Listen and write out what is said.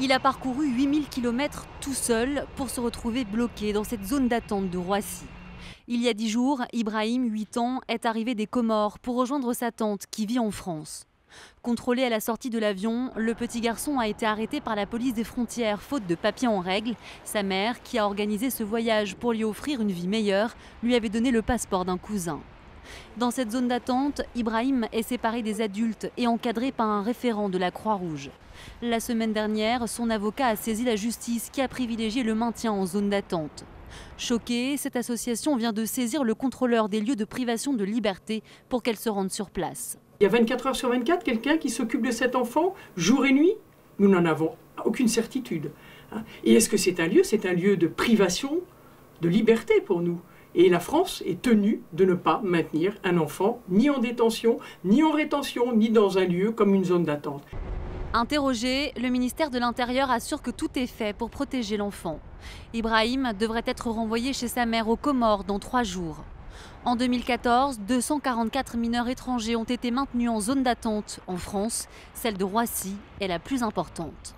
Il a parcouru 8000 km tout seul pour se retrouver bloqué dans cette zone d'attente de Roissy. Il y a 10 jours, Ibrahim, 8 ans, est arrivé des Comores pour rejoindre sa tante qui vit en France. Contrôlé à la sortie de l'avion, le petit garçon a été arrêté par la police des frontières, faute de papiers en règle. Sa mère, qui a organisé ce voyage pour lui offrir une vie meilleure, lui avait donné le passeport d'un cousin. Dans cette zone d'attente, Ibrahim est séparé des adultes et encadré par un référent de la Croix-Rouge. La semaine dernière, son avocat a saisi la justice qui a privilégié le maintien en zone d'attente. Choquée, cette association vient de saisir le contrôleur des lieux de privation de liberté pour qu'elle se rende sur place. Il y a 24 heures sur 24, quelqu'un qui s'occupe de cet enfant, jour et nuit. Nous n'en avons aucune certitude. Et est-ce que c'est un lieu? C'est un lieu de privation de liberté pour nous. Et la France est tenue de ne pas maintenir un enfant ni en détention, ni en rétention, ni dans un lieu comme une zone d'attente. Interrogé, le ministère de l'Intérieur assure que tout est fait pour protéger l'enfant. Ibrahim devrait être renvoyé chez sa mère aux Comores dans 3 jours. En 2014, 244 mineurs étrangers ont été maintenus en zone d'attente en France. Celle de Roissy est la plus importante.